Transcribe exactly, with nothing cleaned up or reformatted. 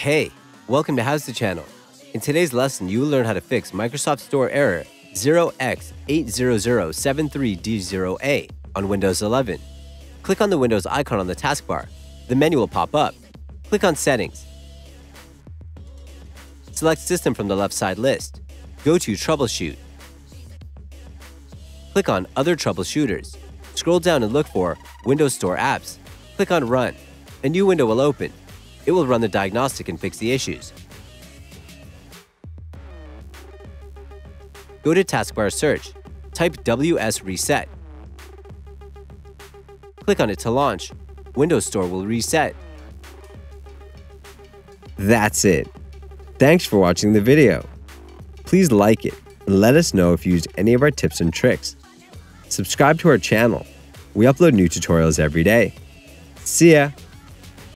Hey, welcome to HOWZA channel. In today's lesson, you will learn how to fix Microsoft Store error zero x eight hundred seven three D zero A on Windows eleven. Click on the Windows icon on the taskbar. The menu will pop up. Click on Settings. Select System from the left side list. Go to Troubleshoot. Click on Other Troubleshooters. Scroll down and look for Windows Store Apps. Click on Run. A new window will open. It will run the diagnostic and fix the issues. Go to Taskbar Search. Type W S reset. Click on it to launch. Windows Store will reset. That's it. Thanks for watching the video. Please like it and let us know if you used any of our tips and tricks. Subscribe to our channel. We upload new tutorials every day. See ya!